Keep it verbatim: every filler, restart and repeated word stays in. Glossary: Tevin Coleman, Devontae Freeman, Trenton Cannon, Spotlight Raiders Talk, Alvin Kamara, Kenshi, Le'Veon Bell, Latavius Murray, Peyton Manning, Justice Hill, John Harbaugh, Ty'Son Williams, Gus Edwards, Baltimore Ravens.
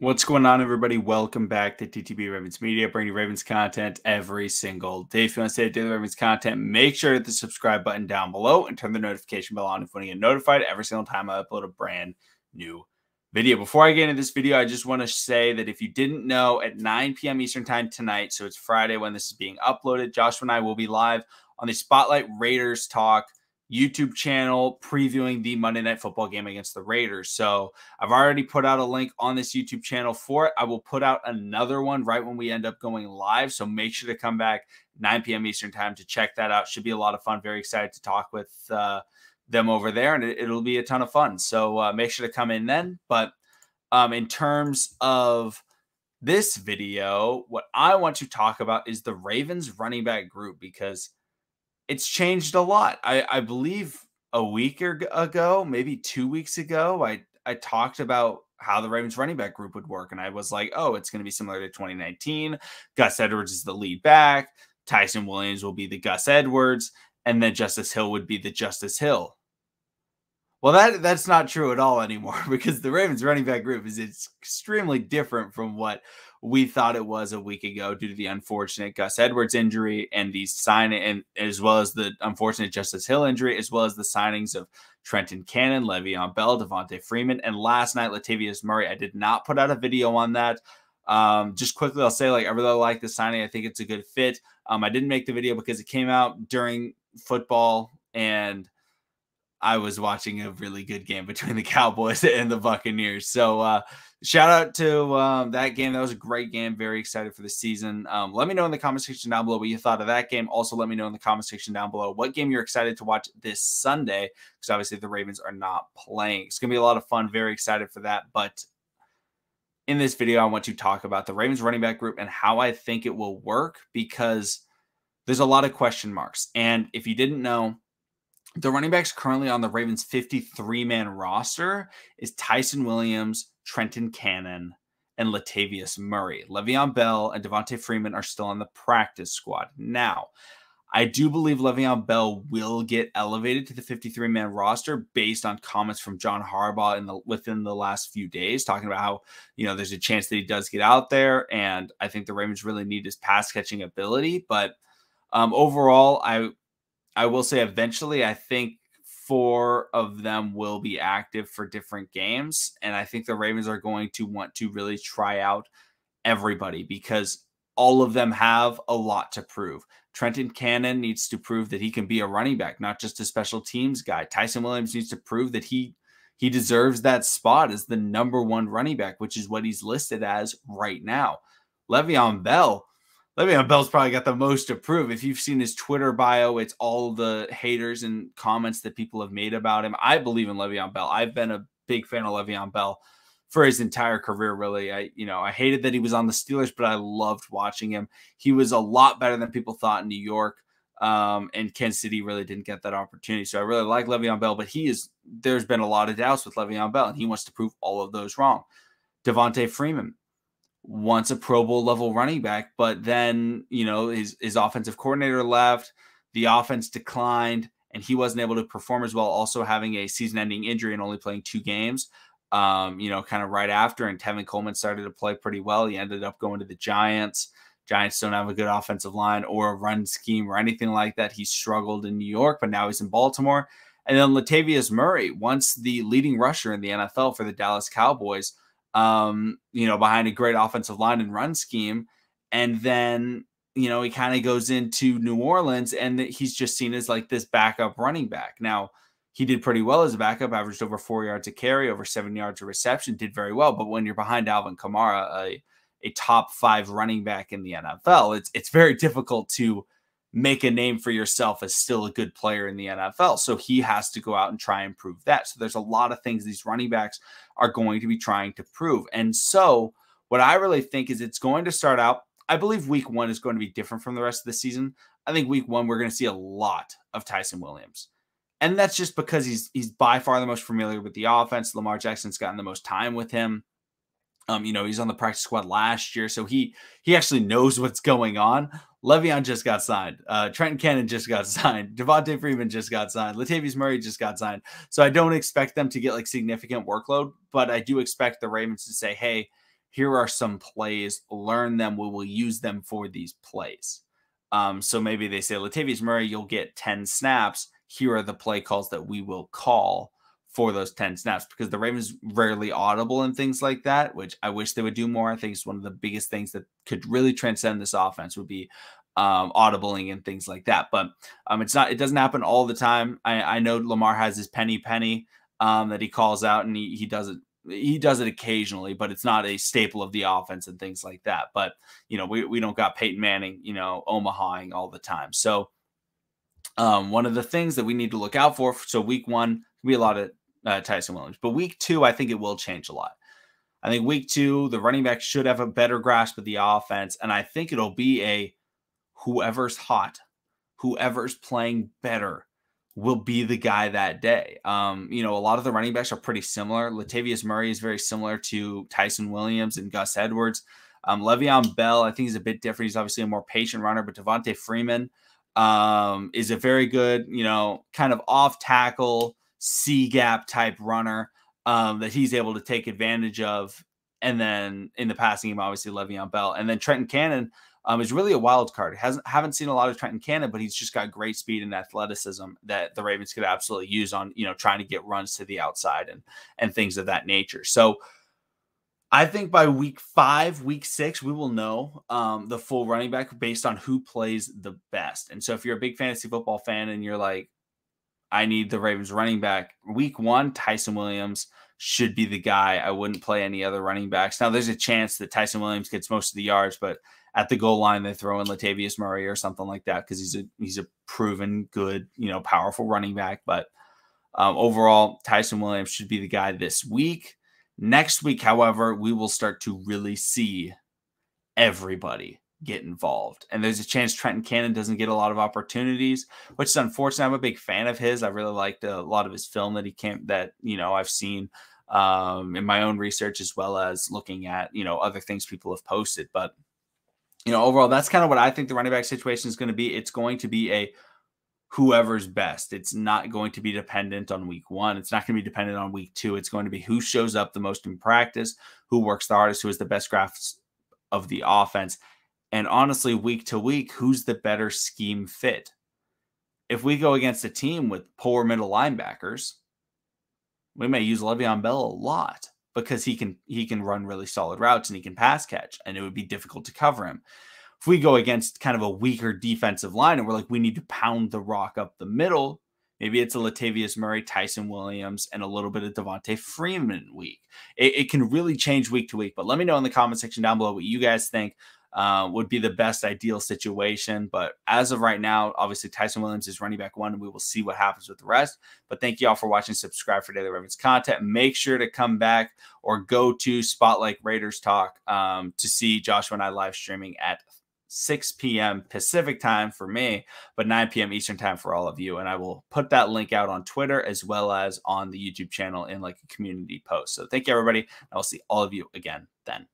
What's going on, everybody? Welcome back to T T B Ravens Media, bringing Ravens content every single day. If you want to stay daily Ravens content, make sure to hit the subscribe button down below and turn the notification bell on if you want to get notified every single time I upload a brand new video. Before I get into this video, I just want to say that if you didn't know, at nine p m Eastern time tonight, so it's Friday when this is being uploaded, Joshua and I will be live on the Spotlight Raiders Talk YouTube channel previewing the Monday Night Football game against the Raiders. So I've already put out a link on this YouTube channel for it. I will put out another one right when we end up going live. So make sure to come back nine p m Eastern time to check that out. Should be a lot of fun. Very excited to talk with uh, them over there, and it, it'll be a ton of fun. So uh, make sure to come in then. But um, in terms of this video, what I want to talk about is the Ravens running back group, because it's changed a lot. I, I believe a week or ago, maybe two weeks ago, I, I talked about how the Ravens running back group would work. And I was like, oh, it's going to be similar to twenty nineteen. Gus Edwards is the lead back. Ty'Son Williams will be the Gus Edwards. And then Justice Hill would be the Justice Hill. Well, that that's not true at all anymore, because the Ravens running back group is it's extremely different from what we thought it was a week ago due to the unfortunate Gus Edwards injury and the signing, and as well as the unfortunate Justice Hill injury, as well as the signings of Trenton Cannon, Le'Veon Bell, Devontae Freeman, and last night, Latavius Murray. I did not put out a video on that. Um, just quickly, I'll say, like, I really like the signing. I think it's a good fit. Um, I didn't make the video because it came out during football, and I was watching a really good game between the Cowboys and the Buccaneers. So uh, shout out to um, that game. That was a great game. Very excited for the season. Um, let me know in the comment section down below what you thought of that game. Also, let me know in the comment section down below what game you're excited to watch this Sunday, because obviously the Ravens are not playing. It's going to be a lot of fun. Very excited for that. But in this video, I want to talk about the Ravens running back group and how I think it will work, because there's a lot of question marks. And if you didn't know, the running backs currently on the Ravens fifty-three man roster is Ty'Son Williams, Trenton Cannon, and Latavius Murray. Le'Veon Bell and Devontae Freeman are still on the practice squad. Now, I do believe Le'Veon Bell will get elevated to the fifty-three man roster based on comments from John Harbaugh in the, within the last few days, talking about how, you know, there's a chance that he does get out there, and I think the Ravens really need his pass-catching ability. But um, overall, I... I will say eventually I think four of them will be active for different games. And I think the Ravens are going to want to really try out everybody, because all of them have a lot to prove. Trenton Cannon needs to prove that he can be a running back, not just a special teams guy. Ty'Son Williams needs to prove that he he deserves that spot as the number one running back, which is what he's listed as right now. Le'Veon Bell, Le'Veon Bell's probably got the most to prove. If you've seen his Twitter bio, it's all the haters and comments that people have made about him. I believe in Le'Veon Bell. I've been a big fan of Le'Veon Bell for his entire career, really. I, you know, I hated that he was on the Steelers, but I loved watching him. He was a lot better than people thought in New York, um, and Kansas City really didn't get that opportunity. So I really like Le'Veon Bell, but he is there's been a lot of doubts with Le'Veon Bell, and he wants to prove all of those wrong. Devontae Freeman, once a Pro Bowl level running back, but then, you know, his, his offensive coordinator left, the offense declined, and he wasn't able to perform as well, also having a season-ending injury and only playing two games, um, you know, kind of right after. And Tevin Coleman started to play pretty well. He ended up going to the Giants. Giants don't have a good offensive line or a run scheme or anything like that. He struggled in New York, but now he's in Baltimore. And then Latavius Murray, once the leading rusher in the N F L for the Dallas Cowboys, Um, you know, behind a great offensive line and run scheme. And then, you know, he kind of goes into New Orleans, and he's just seen as like this backup running back. Now, he did pretty well as a backup, averaged over four yards a carry, over seven yards a reception, did very well. But when you're behind Alvin Kamara, a, a top five running back in the N F L, it's, it's very difficult to make a name for yourself as still a good player in the N F L. So he has to go out and try and prove that. So there's a lot of things these running backs are going to be trying to prove. And so what I really think is it's going to start out, I believe week one is going to be different from the rest of the season. I think week one, we're going to see a lot of Ty'Son Williams. And that's just because he's, he's by far the most familiar with the offense. Lamar Jackson's gotten the most time with him. Um, you know, he's on the practice squad last year, so he, he actually knows what's going on. Le'Veon just got signed. Uh, Trenton Cannon just got signed. Devontae Freeman just got signed. Latavius Murray just got signed. So I don't expect them to get like significant workload, but I do expect the Ravens to say, hey, here are some plays, learn them. We will use them for these plays. Um, so maybe they say, Latavius Murray, you'll get ten snaps. Here are the play calls that we will call for those ten snaps, because the Ravens rarely audible and things like that, which I wish they would do more. I think it's one of the biggest things that could really transcend this offense would be um, audibling and things like that. But um, it's not, it doesn't happen all the time. I, I know Lamar has his penny penny um, that he calls out, and he, he does it. He does it occasionally, but it's not a staple of the offense and things like that. But, you know, we, we don't got Peyton Manning, you know, Omahaing all the time. So um, one of the things that we need to look out for, so week one, we a lot of uh, Ty'Son Williams, but week two, I think it will change a lot. I think week two, the running back should have a better grasp of the offense. And I think it'll be a whoever's hot, whoever's playing better will be the guy that day. Um, you know, a lot of the running backs are pretty similar. Latavius Murray is very similar to Ty'Son Williams and Gus Edwards. Um, Le'Veon Bell, I think he's a bit different. He's obviously a more patient runner, but Devontae Freeman um, is a very good, you know, kind of off tackle, C-gap type runner um, that he's able to take advantage of. And then in the passing game, obviously Le'Veon Bell. And then Trenton Cannon, Um, is really a wild card. Hasn't haven't seen a lot of Trenton Cannon, but he's just got great speed and athleticism that the Ravens could absolutely use on, you know, trying to get runs to the outside and and things of that nature. So I think by week five, week six, we will know um, the full running back based on who plays the best. And so if you're a big fantasy football fan and you're like, I need the Ravens running back, week one, Ty'Son Williams should be the guy. I wouldn't play any other running backs. Now there's a chance that Ty'Son Williams gets most of the yards, but at the goal line, they throw in Latavius Murray or something like that, because he's a he's a proven good, you know, powerful running back. But um, overall, Ty'Son Williams should be the guy this week. Next week, however, we will start to really see everybody get involved. And there's a chance Trenton Cannon doesn't get a lot of opportunities, which is unfortunate. I'm a big fan of his. I really liked a lot of his film that he can't that, you know, I've seen um, in my own research, as well as looking at, you know, other things people have posted. But you know, overall, that's kind of what I think the running back situation is going to be. It's going to be a whoever's best. It's not going to be dependent on week one. It's not going to be dependent on week two. It's going to be who shows up the most in practice, who works the hardest, who has the best graphs of the offense. And honestly, week to week, who's the better scheme fit? If we go against a team with poor middle linebackers, we may use Le'Veon Bell a lot, because he can he can run really solid routes and he can pass catch, and it would be difficult to cover him. If we go against kind of a weaker defensive line and we're like, we need to pound the rock up the middle, maybe it's a Latavius Murray, Ty'Son Williams, and a little bit of Devontae Freeman week. It, it can really change week to week, but let me know in the comment section down below what you guys think uh, would be the best ideal situation. But as of right now, obviously Ty'Son Williams is running back one, and we will see what happens with the rest. But thank you all for watching. Subscribe for daily Ravens content. Make sure to come back or go to Spotlight Raiders Talk um, to see Joshua and I live streaming at six P M Pacific time for me, but nine P M Eastern time for all of you. And I will put that link out on Twitter as well as on the YouTube channel in like a community post. So thank you, everybody. I'll see all of you again then.